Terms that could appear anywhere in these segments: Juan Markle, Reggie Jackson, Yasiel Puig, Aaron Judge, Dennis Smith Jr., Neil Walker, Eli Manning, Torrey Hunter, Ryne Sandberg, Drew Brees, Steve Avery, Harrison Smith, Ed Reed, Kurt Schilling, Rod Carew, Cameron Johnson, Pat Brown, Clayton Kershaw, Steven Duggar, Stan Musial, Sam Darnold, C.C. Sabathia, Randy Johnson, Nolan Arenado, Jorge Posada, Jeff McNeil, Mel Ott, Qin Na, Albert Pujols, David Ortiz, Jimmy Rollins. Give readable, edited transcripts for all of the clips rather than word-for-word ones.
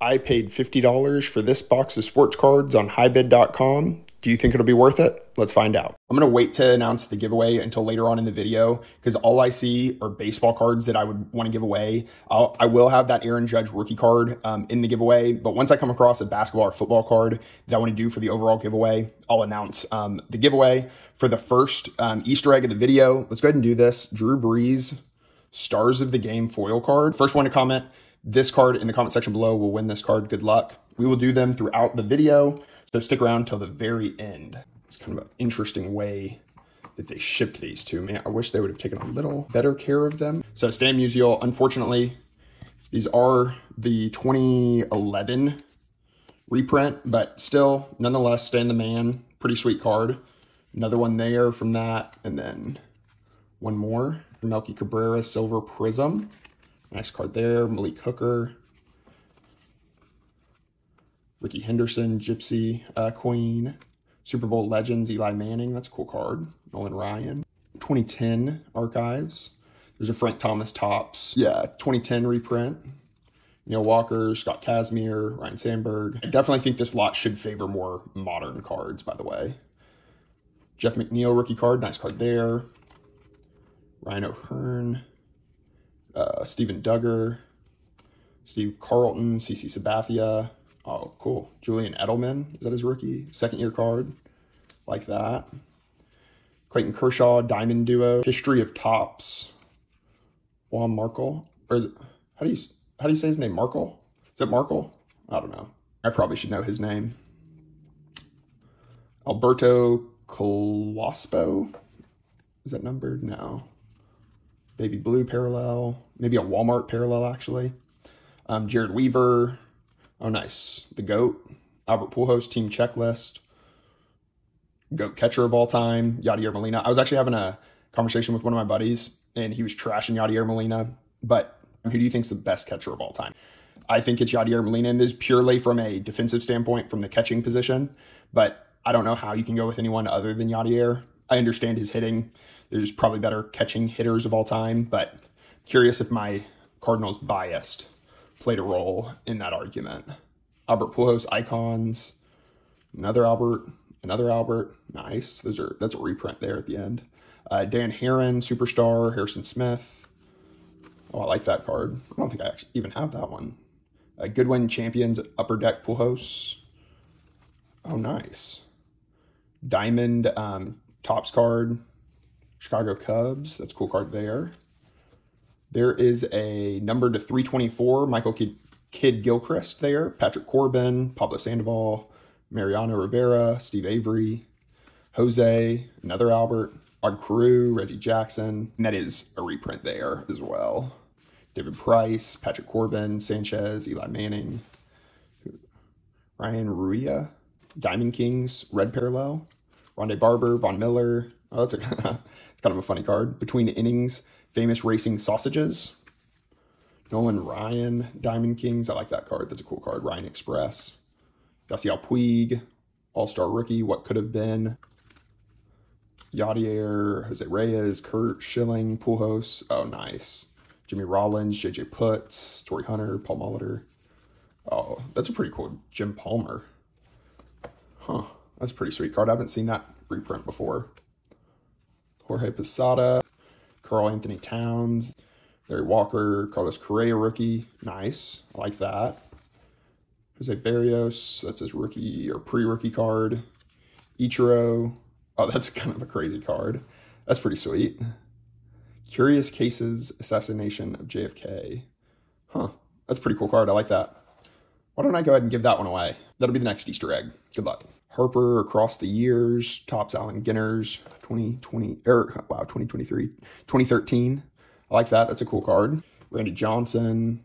I paid $50 for this box of sports cards on highbid.com. Do you think it'll be worth it? Let's find out. I'm going to wait to announce the giveaway until later on in the video because all I see are baseball cards that I would want to give away. I will have that Aaron Judge rookie card in the giveaway, but once I come across a basketball or football card that I want to do for the overall giveaway, I'll announce the giveaway for the first Easter egg of the video. Let's go ahead and do this. Drew Brees, Stars of the Game foil card. First one to comment this card in the comment section below will win this card. Good luck. We will do them throughout the video, so stick around till the very end. It's kind of an interesting way that they shipped these to me. I wish they would have taken a little better care of them. So Stan Musial, unfortunately, these are the 2011 reprint, but still, nonetheless, Stan the Man, pretty sweet card. Another one there from that, and then one more. Melky Cabrera, Silver Prism. Nice card there. Malik Hooker, Ricky Henderson, Gypsy Queen, Super Bowl Legends, Eli Manning. That's a cool card. Nolan Ryan, 2010 Archives. There's a Frank Thomas Tops. Yeah, 2010 reprint. Neil Walker, Scott Kazmir, Ryne Sandberg. I definitely think this lot should favor more modern cards, by the way. Jeff McNeil rookie card. Nice card there. Ryan O'Hearn. Steven Duggar, Steve Carlton, C.C. Sabathia. Oh, cool. Julian Edelman, is that his rookie? Second-year card, like that. Clayton Kershaw, Diamond Duo. History of Tops, Juan Markle. Or is it, how do you say his name, Markle? Is it Markle? I don't know. I probably should know his name. Alberto Colospo. Is that numbered? No. Baby Blue parallel, maybe a Walmart parallel, actually. Jared Weaver. Oh, nice. The GOAT. Albert Pujols team checklist. GOAT catcher of all time, Yadier Molina. I was actually having a conversation with one of my buddies, and he was trashing Yadier Molina. But who do you think's the best catcher of all time? I think it's Yadier Molina, and this is purely from a defensive standpoint, from the catching position. But I don't know how you can go with anyone other than Yadier. I understand his hitting. There's probably better catching hitters of all time, but curious if my Cardinals biased played a role in that argument. Albert Pujols icons, another Albert, nice. Those are that's a reprint there at the end. Dan Heron superstar, Harrison Smith. Oh, I like that card. I don't think I actually even have that one. Goodwin champions upper deck Pujols. Oh, nice. Diamond Topps card. Chicago Cubs, that's a cool card there. There is a number to 324, Michael Kidd-Gilchrist there. Patrick Corbin, Pablo Sandoval, Mariano Rivera, Steve Avery, Jose, another Albert, Rod Carew, Reggie Jackson. And that is a reprint there as well. David Price, Patrick Corbin, Sanchez, Eli Manning, Ryan Ruia, Diamond Kings, Red Parallel, Rondé Barber, Von Miller. Oh, that's a it's kind of a funny card. Between Innings, Famous Racing Sausages. Nolan Ryan, Diamond Kings. I like that card. That's a cool card. Ryan Express. Yasiel Puig, All-Star Rookie, What Could Have Been. Yadier, Jose Reyes, Kurt Schilling, Pujols. Oh, nice. Jimmy Rollins, JJ Putz, Torrey Hunter, Paul Molitor. Oh, that's a pretty cool Jim Palmer. Huh, that's a pretty sweet card. I haven't seen that reprint before. Jorge Posada, Carl Anthony Towns, Larry Walker, Carlos Correa rookie. Nice. I like that. Jose Barrios, that's his rookie or pre-rookie card. Ichiro. Oh, that's kind of a crazy card. That's pretty sweet. Curious Cases, Assassination of JFK. Huh. That's a pretty cool card. I like that. Why don't I go ahead and give that one away? That'll be the next Easter egg. Good luck. Harper across the years, Topps Allen Ginners, 2013. I like that. That's a cool card. Randy Johnson,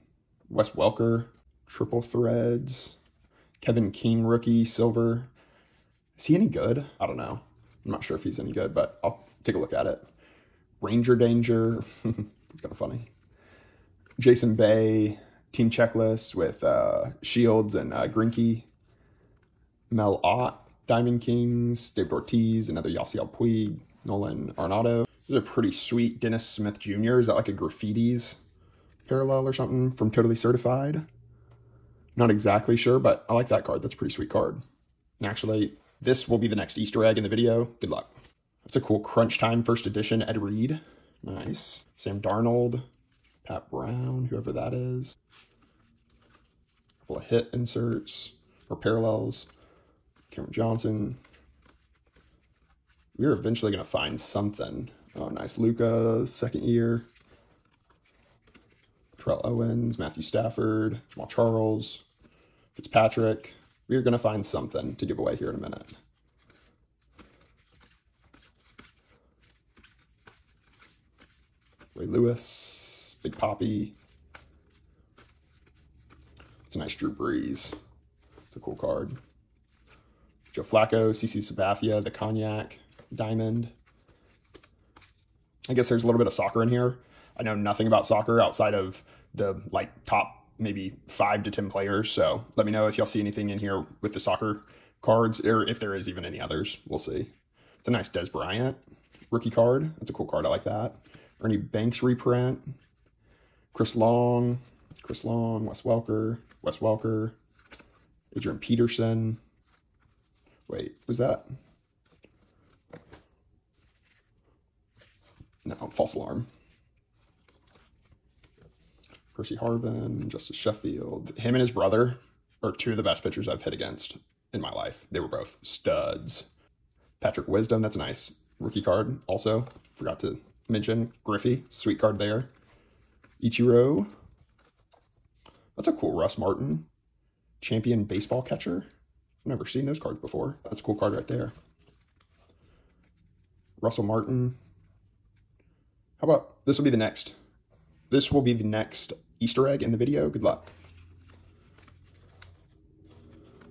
Wes Welker, Triple Threads, Kevin King rookie, silver. Is he any good? I don't know. I'm not sure if he's any good, but I'll take a look at it. Ranger Danger. It's kind of funny. Jason Bay, team checklist with Shields and Greinke. Mel Ott, Diamond Kings, David Ortiz, another Yasiel Puig, Nolan Arenado. This is a pretty sweet Dennis Smith Jr. Is that like a graffitis parallel or something from Totally Certified? Not exactly sure, but I like that card. That's a pretty sweet card. And actually, this will be the next Easter egg in the video. Good luck. That's a cool Crunch Time first edition, Ed Reed. Nice. Sam Darnold, Pat Brown, whoever that is. A couple of hit inserts or parallels. Cameron Johnson. We're eventually going to find something. Oh, nice. Luka, second year. Terrell Owens, Matthew Stafford, Jamal Charles, Fitzpatrick. We're going to find something to give away here in a minute. Ray Lewis, Big Papi. It's a nice Drew Brees. It's a cool card. Joe Flacco, C.C. Sabathia, the Cognac, Diamond. I guess there's a little bit of soccer in here. I know nothing about soccer outside of the top maybe 5 to 10 players. So let me know if y'all see anything in here with the soccer cards or if there is even any others. We'll see. It's a nice Des Bryant rookie card. That's a cool card. I like that. Ernie Banks reprint. Chris Long, Wes Welker, Adrian Peterson. Wait, was that? No, false alarm. Percy Harvin, Justice Sheffield. Him and his brother are two of the best pitchers I've hit against in my life. They were both studs. Patrick Wisdom, that's a nice rookie card. Also, forgot to mention Griffey, sweet card there. Ichiro. That's a cool Russ Martin. Champion baseball catcher. I've never seen those cards before. That's a cool card right there. Russell Martin. How about this will be the next? This will be the next Easter egg in the video. Good luck.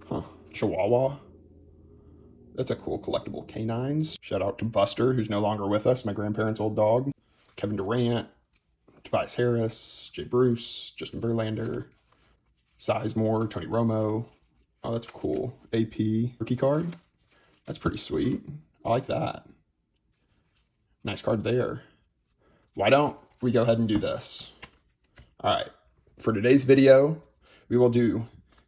Huh. Chihuahua. That's a cool collectible canines. Shout out to Buster, who's no longer with us. My grandparents' old dog. Kevin Durant. Tobias Harris. Jay Bruce. Justin Verlander. Sizemore. Tony Romo. Oh, that's cool. AP rookie card. That's pretty sweet. I like that. Nice card there. Why don't we go ahead and do this? All right. For today's video, we will do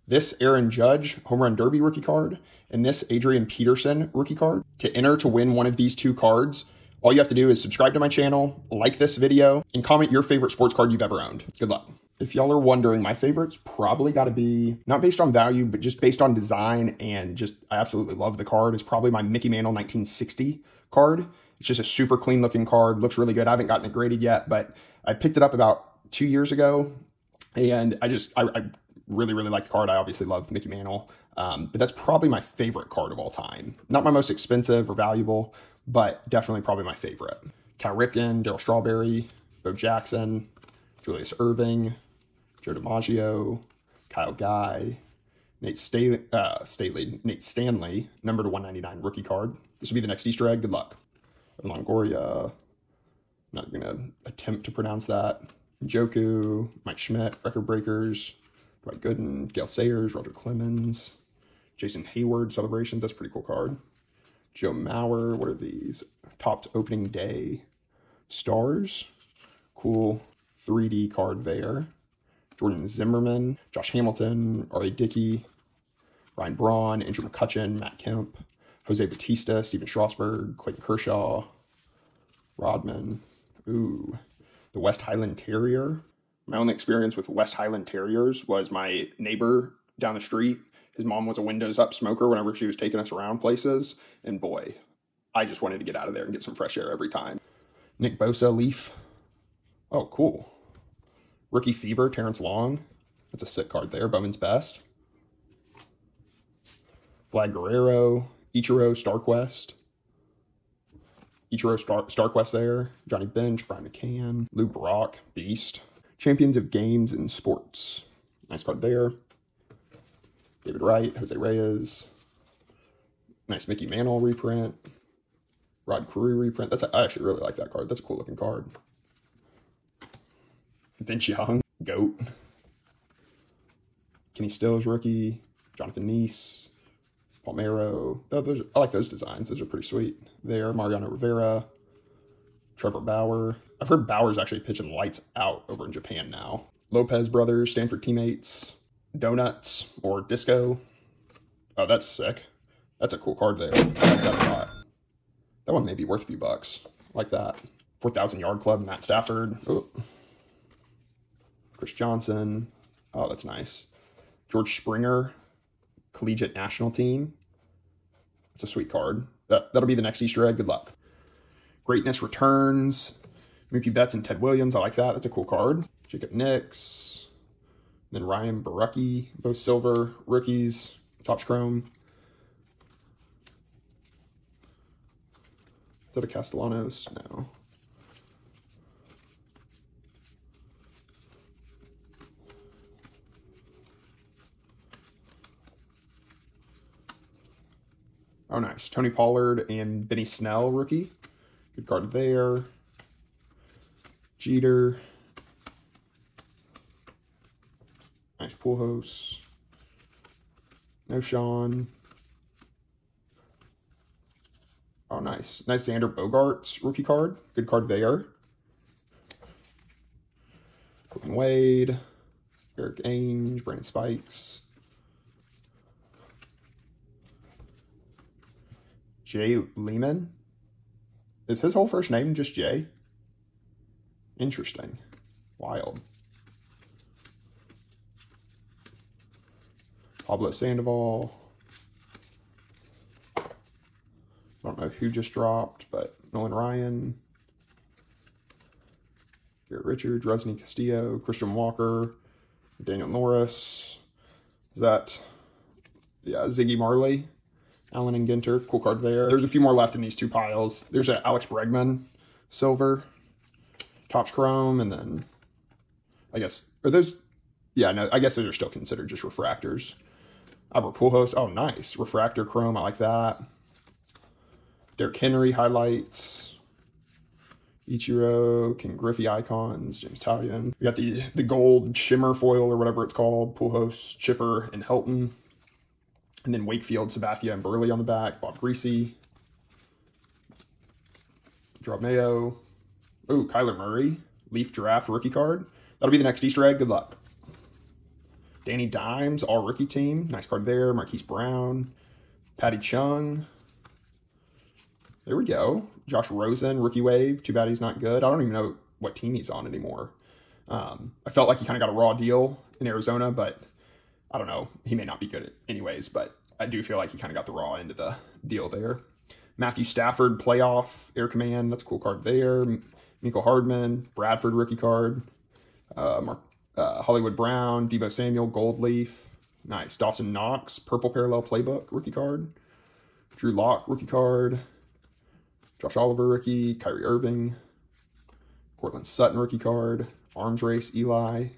this Aaron Judge Home Run Derby rookie card and this Adrian Peterson rookie card. To enter to win one of these two cards, all you have to do is subscribe to my channel, like this video, and comment your favorite sports card you've ever owned. Good luck. If y'all are wondering, my favorite's probably got to be, not based on value, but just based on design and just I absolutely love the card. It's probably my Mickey Mantle 1960 card. It's just a super clean looking card. Looks really good. I haven't gotten it graded yet, but I picked it up about 2 years ago and I really like the card. I obviously love Mickey Mantle, but that's probably my favorite card of all time. Not my most expensive or valuable, but definitely probably my favorite. Cal Ripken, Darryl Strawberry, Bo Jackson, Julius Erving, Joe DiMaggio, Kyle Guy, Nate Stanley, number /199 rookie card. This will be the next Easter egg. Good luck. Longoria, not going to attempt to pronounce that. Njoku, Mike Schmidt, Record Breakers, Dwight Gooden, Gale Sayers, Roger Clemens, Jason Hayward, Celebrations. That's a pretty cool card. Joe Mauer, what are these? Topped Opening Day Stars. Cool 3D card there. Jordan Zimmerman, Josh Hamilton, R.A. Dickey, Ryan Braun, Andrew McCutchen, Matt Kemp. Jose Batista, Steven Strasburg, Clayton Kershaw, Rodman. Ooh, the West Highland Terrier. My only experience with West Highland Terriers was my neighbor down the street. His mom was a windows up smoker whenever she was taking us around places. And boy, I just wanted to get out of there and get some fresh air every time. Nick Bosa, Leaf. Oh, cool. Rookie Fever, Terrence Long. That's a sick card there. Bowman's Best. Vlad Guerrero. Ichiro StarQuest there, Johnny Bench, Brian McCann, Lou Brock, Beast, Champions of Games and Sports. Nice card there. David Wright, Jose Reyes, nice Mickey Mantle reprint, Rod Carew reprint. I actually really like that card. That's a cool looking card. Vince Young, GOAT, Kenny Stills rookie, Jonathan Neese. Palmeiro. I like those designs. Those are pretty sweet. There, Mariano Rivera, Trevor Bauer. I've heard Bauer's actually pitching lights out over in Japan now. Lopez brothers, Stanford teammates, Donuts or Disco. Oh, that's sick. That's a cool card there. I like that a lot. That one may be worth a few bucks. Like that. 4,000 Yard Club, Matt Stafford. Ooh. Chris Johnson. Oh, that's nice. George Springer, Collegiate National Team. That's a sweet card. That'll be the next Easter egg. Good luck. Greatness Returns. Mookie Betts and Ted Williams. I like that. That's a cool card. Jacob Nix. Then Ryan Barucki. Bo Silver. Rookies. Topps Chrome. Is that a Castellanos? No. Oh, nice. Tony Pollard and Benny Snell, rookie. Good card there. Jeter. Nice Pujols. No Sean. Oh, nice. Nice Xander Bogaerts rookie card. Good card there. Colton Wade. Eric Ainge. Brandon Spikes. Jay Lehman. Is his whole first name just Jay? Interesting. Wild. Pablo Sandoval. I don't know who just dropped, but Nolan Ryan. Garrett Richards, Resnick Castillo, Christian Walker, Daniel Norris. Is that, yeah, Ziggy Marley? Allen and Ginter, cool card there. There's a few more left in these two piles. There's an Alex Bregman, silver, Topps Chrome, and then I guess, are those, yeah, no, I guess those are still considered just refractors. Albert Pujols, oh, nice. Refractor Chrome, I like that. Derrick Henry highlights. Ichiro, Ken Griffey icons, James Talion. We got the gold shimmer foil or whatever it's called, Pujols, Chipper, and Helton. And then Wakefield, Sabathia, and Burley on the back. Bob Greasy. Gerard Mayo. Ooh, Kyler Murray. Leaf Draft rookie card. That'll be the next Easter egg. Good luck. Danny Dimes, all-rookie team. Nice card there. Marquise Brown. Patty Chung. There we go. Josh Rosen, rookie wave. Too bad he's not good. I don't even know what team he's on anymore. I felt like he kind of got a raw deal in Arizona, but... I don't know. He may not be good at anyways, but I do feel like he kind of got the raw end of the deal there. Matthew Stafford, playoff, Air Command. That's a cool card there. Miko Hardman, Bradford rookie card. Hollywood Brown, Deebo Samuel, Gold Leaf. Nice. Dawson Knox, Purple Parallel Playbook rookie card. Drew Lock rookie card. Josh Oliver rookie. Kyrie Irving. Cortland Sutton rookie card. Arms Race, Eli.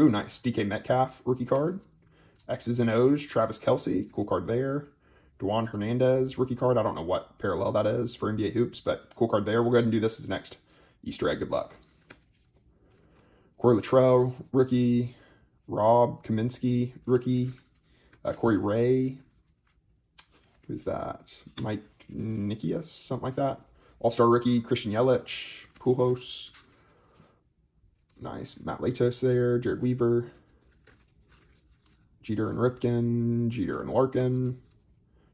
Ooh, nice. DK Metcalf rookie card. X's and O's, Travis Kelce, cool card there. Dwan Hernandez, rookie card. I don't know what parallel that is for NBA Hoops, but cool card there. We'll go ahead and do this as the next Easter egg. Good luck. Corey Luttrell, rookie. Rob Kaminsky, rookie. Corey Ray. Who's that? Mike Nickius, something like that. All-Star rookie, Christian Yelich, Pujols. Nice. Matt Latos there, Jared Weaver. Jeter and Ripken, Jeter and Larkin,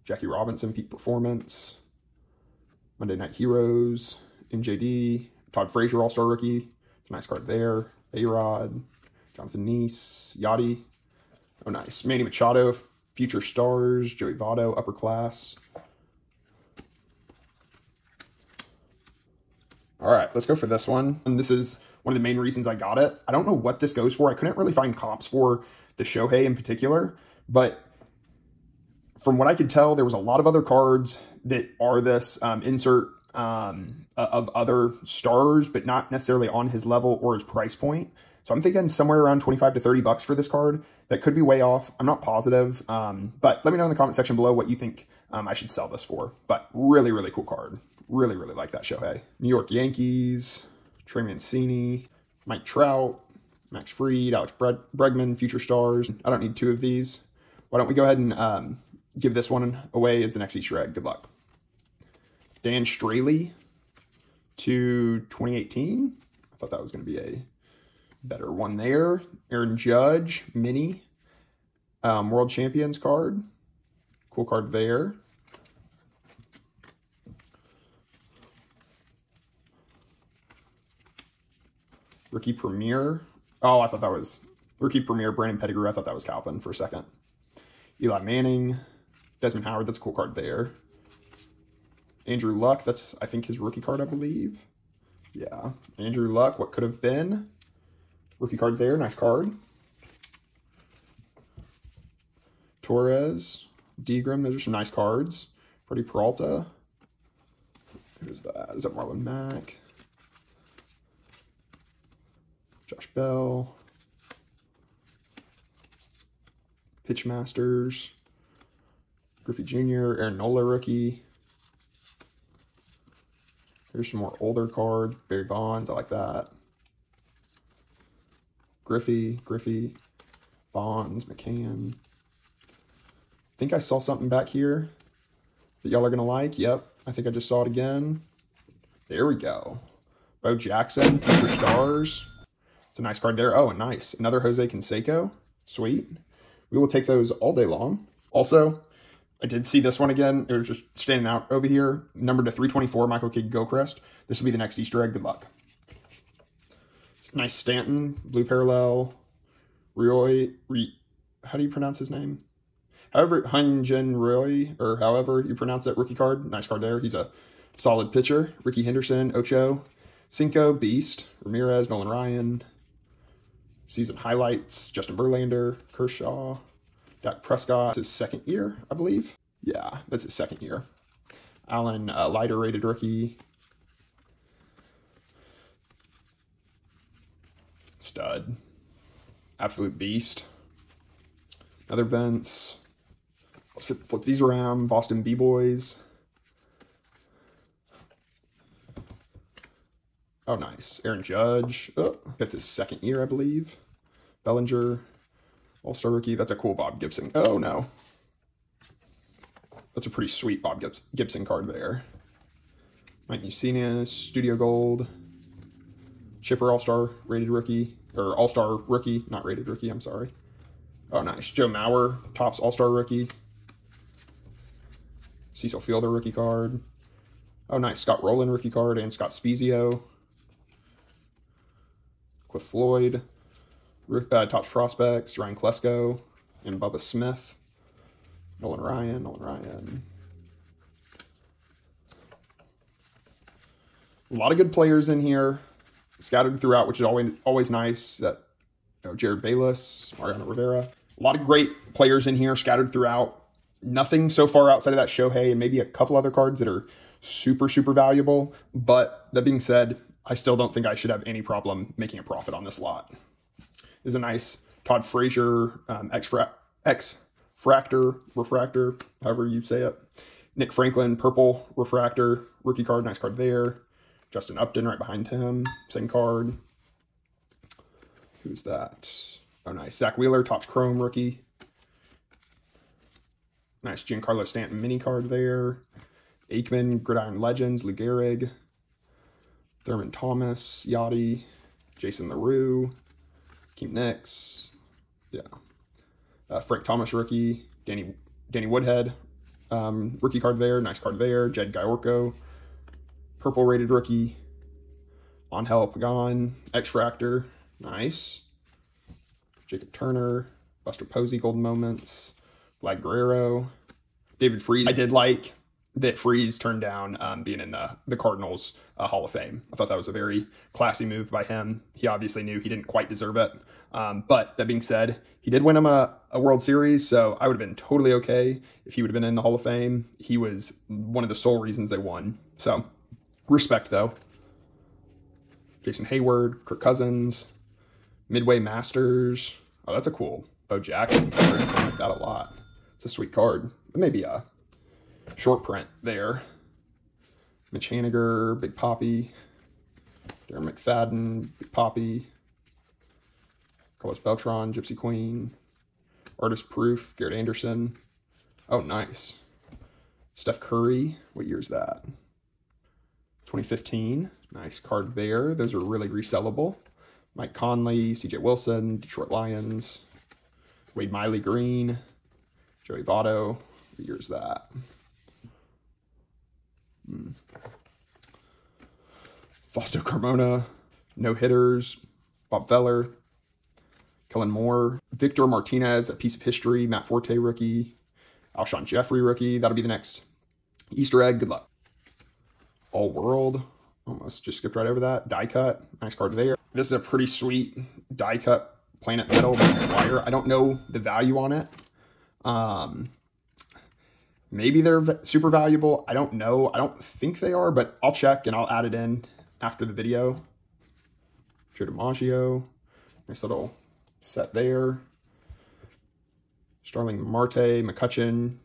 Jackie Robinson, Peak Performance, Monday Night Heroes, MJD, Todd Frazier, All-Star Rookie. It's a nice card there. A-Rod, Jonathan Neese, Yachty. Oh, nice. Manny Machado, Future Stars, Joey Votto, Upper Class. All right, let's go for this one. And this is one of the main reasons I got it. I don't know what this goes for. I couldn't really find comps for the Shohei in particular, but from what I could tell, there was a lot of other cards that are this insert of other stars, but not necessarily on his level or his price point. So I'm thinking somewhere around 25 to 30 bucks for this card. That could be way off. I'm not positive, but let me know in the comment section below what you think I should sell this for. But really, really cool card. Really, really like that Shohei. New York Yankees, Trey Mancini, Mike Trout, Max Fried, Alex Bregman, Future Stars. I don't need two of these. Why don't we go ahead and give this one away as the next Easter egg. Good luck. Dan Straley to 2018. I thought that was going to be a better one there. Aaron Judge, mini. World Champions card. Cool card there. Rookie Premier. Oh, I thought that was Rookie Premier, Brandon Pettigrew. I thought that was Calvin for a second. Eli Manning, Desmond Howard. That's a cool card there. Andrew Luck. That's, I think, his rookie card, I believe. Yeah. Andrew Luck, what could have been. Rookie card there. Nice card. Torres, Degram. Those are some nice cards. Freddie Peralta. Who's that? Is that Marlon Mack? Josh Bell. Pitchmasters. Griffey Jr. Aaron Nola rookie. There's some more older cards. Barry Bonds. I like that. Griffey. Bonds. McCann. I think I saw something back here that y'all are going to like. Yep. I think I just saw it again. There we go. Bo Jackson. Future Stars. It's a nice card there. Oh, and nice. Another Jose Canseco. Sweet. We will take those all day long. Also, I did see this one again. It was just standing out over here. Numbered to 324, Michael Kidd-Gilchrist. This will be the next Easter egg. Good luck. Nice Stanton, blue parallel. How do you pronounce his name? However, Hyun-Jin Roy, or however you pronounce that rookie card. Nice card there. He's a solid pitcher. Ricky Henderson, Ocho, Cinco, Beast, Ramirez, Nolan Ryan. Season highlights, Justin Verlander, Kershaw. Dak Prescott, his second year, I believe. Yeah, that's his second year. Allen, lighter rated rookie. Stud. Absolute beast. Another Vince. Let's flip these around. Boston B-Boys. Oh, nice. Aaron Judge. Oh, that's his second year, I believe. Bellinger. All-Star rookie. That's a cool Bob Gibson. Oh, no. That's a pretty sweet Bob Gibson card there. Mike Mussina, Studio Gold. Chipper All-Star rated rookie. Or All-Star rookie. Not rated rookie, I'm sorry. Oh, nice. Joe Mauer, Topps All-Star rookie. Cecil Fielder rookie card. Oh, nice. Scott Rowland rookie card and Scott Spezio. Cliff Floyd. Topps Prospects, Ryan Klesko, and Bubba Smith. Nolan Ryan. A lot of good players in here, scattered throughout, which is always nice. That, you know, Jared Bayless, Mariano Rivera. A lot of great players in here, scattered throughout. Nothing so far outside of that Shohei and maybe a couple other cards that are super, super valuable. But that being said, I still don't think I should have any problem making a profit on this lot. Is a nice Todd Frazier, refractor, however you say it. Nick Franklin, purple refractor, rookie card, nice card there. Justin Upton right behind him, same card. Who's that? Oh, nice. Zach Wheeler, Topps Chrome rookie. Nice Giancarlo Stanton mini card there. Aikman, Gridiron Legends, Lou Gehrig. Thurman Thomas, Yachty, Jason LaRue. Next, yeah, Frank Thomas rookie, Danny Woodhead, rookie card there, nice card there. Jed Gyorko, purple rated rookie. Angel Pagan, X-Fractor, nice. Jacob Turner, Buster Posey, golden moments. Vlad Guerrero, David Freese. I did like that Freese turned down being in the Cardinals Hall of Fame. I thought that was a very classy move by him. He obviously knew he didn't quite deserve it. But that being said, he did win him a World Series, so I would have been totally okay if he would have been in the Hall of Fame. He was one of the sole reasons they won. So, respect, though. Jason Hayward, Kirk Cousins, Midway Masters. Oh, that's a cool Bo Jackson card. I like that a lot. It's a sweet card. It may be a short print there. Mitch Haniger, Big Papi, Darren McFadden, Big Papi, Carlos Beltran, Gypsy Queen, Artist Proof, Garrett Anderson. Oh, nice. Steph Curry, what year is that? 2015. Nice card there. Those are really resellable. Mike Conley, CJ Wilson, Detroit Lions. Wade Miley Green, Joey Votto. What year is that? Fausto Carmona, no hitters, Bob Feller, Kellen Moore, Victor Martinez, a piece of history, Matt Forte rookie, Alshon Jeffrey rookie. That'll be the next Easter egg. Good luck. All World, almost just skipped right over that. Die cut, nice card there. This is a pretty sweet die cut Planet Metal by McGuire. I don't know the value on it. Maybe they're super valuable. I don't know. I don't think they are, but I'll check and I'll add it in after the video. Joe DiMaggio, nice little set there. Starling Marte, McCutchen,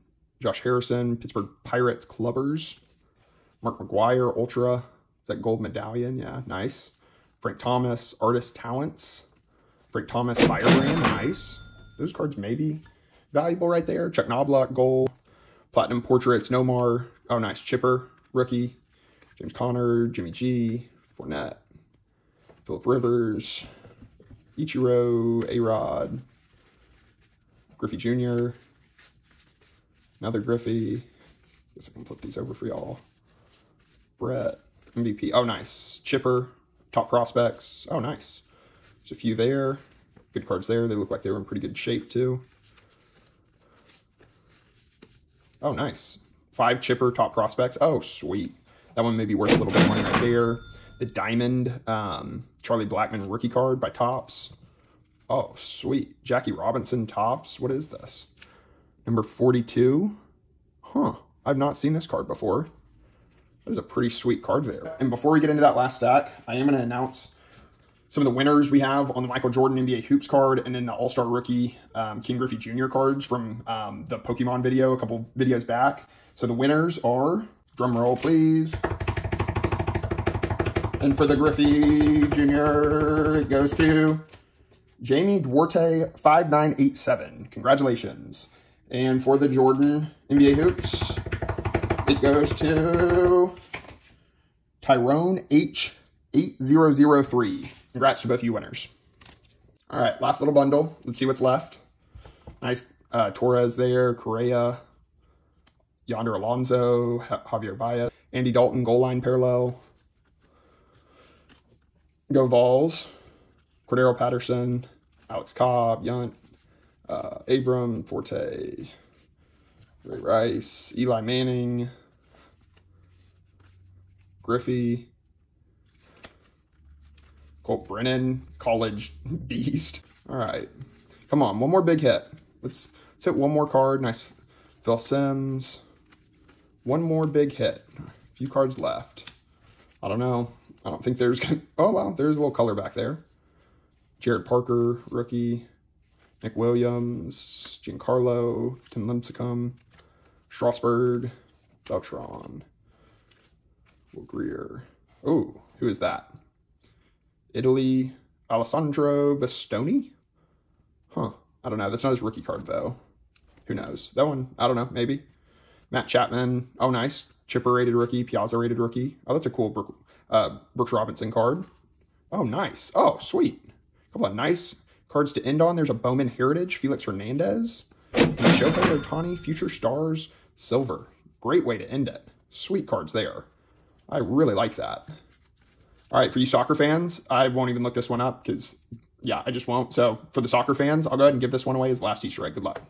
Josh Harrison, Pittsburgh Pirates Clubbers, Mark McGuire Ultra. Is that gold medallion? Yeah, nice. Frank Thomas Artist Talents, Frank Thomas Firebrand, nice. Those cards may be valuable right there. Chuck Knobloch gold. Platinum Portraits, Nomar. Oh, nice. Chipper, rookie. James Conner, Jimmy G, Fournette, Phillip Rivers, Ichiro, A-Rod, Griffey Jr., another Griffey. Guess I can flip these over for y'all. Brett, MVP. Oh, nice. Chipper, top prospects. Oh, nice. There's a few there. Good cards there. They look like they were in pretty good shape, too. Oh, nice. 5 Chipper top prospects. Oh, sweet. That one may be worth a little bit of money right there. The Diamond Charlie Blackmon rookie card by Topps. Oh, sweet. Jackie Robinson Topps. What is this? Number 42. Huh. I've not seen this card before. That is a pretty sweet card there. And before we get into that last stack, I am going to announce some of the winners we have on the Michael Jordan NBA Hoops card, and then the All-Star Rookie King Griffey Jr. cards from the Pokemon video a couple videos back. So the winners are, drum roll please. And for the Griffey Jr., it goes to Jamie Duarte 5987. Congratulations. And for the Jordan NBA Hoops, it goes to Tyrone H. 8003. Congrats to both you winners. All right, last little bundle. Let's see what's left. Nice Torres there, Correa, Yonder Alonso, Javier Baez, Andy Dalton, goal line parallel. Go Vols, Cordero Patterson, Alex Cobb, Yount, Abram, Forte, Ray Rice, Eli Manning, Griffey, Colt Brennan, college beast. All right, come on, one more big hit. Let's hit one more card. Nice, Phil Simms. One more big hit. A few cards left. I don't know. I don't think there's gonna. Oh wow, there's a little color back there. Jared Parker, rookie. Nick Williams, Giancarlo, Tim Lincecum, Strasburg, Beltran, Will Greer. Oh, who is that? Italy, Alessandro Bastoni? Huh. I don't know. That's not his rookie card, though. Who knows? That one, I don't know. Maybe. Matt Chapman. Oh, nice. Chipper-rated rookie. Piazza-rated rookie. Oh, that's a cool Brooks Robinson card. Oh, nice. Oh, sweet. A couple of nice cards to end on. There's a Bowman Heritage. Felix Hernandez. And Shohei Ohtani. Future Stars. Silver. Great way to end it. Sweet cards there. I really like that. All right, for you soccer fans, I won't even look this one up because, yeah, I just won't. So for the soccer fans, I'll go ahead and give this one away as last Easter egg. Good luck.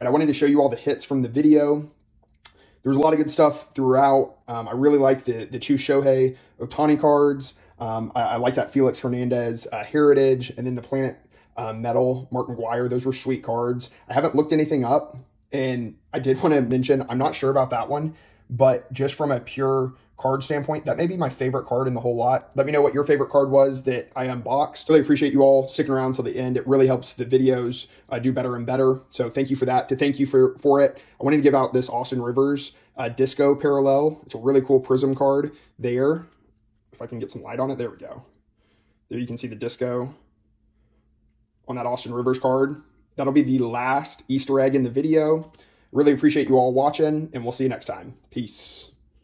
And I wanted to show you all the hits from the video. There was a lot of good stuff throughout. I really liked the 2 Shohei Ohtani cards. I like that Felix Hernandez Heritage, and then the Planet Metal, Mark McGuire. Those were sweet cards. I haven't looked anything up, and I did want to mention, I'm not sure about that one, but just from a pure card standpoint, that may be my favorite card in the whole lot. Let me know what your favorite card was that I unboxed. Really appreciate you all sticking around till the end. It really helps the videos do better and better. So thank you for that. To thank you for it, I wanted to give out this Austin Rivers Disco Parallel. It's a really cool prism card there. If I can get some light on it, there we go. There you can see the disco on that Austin Rivers card. That'll be the last Easter egg in the video. Really appreciate you all watching, and we'll see you next time. Peace.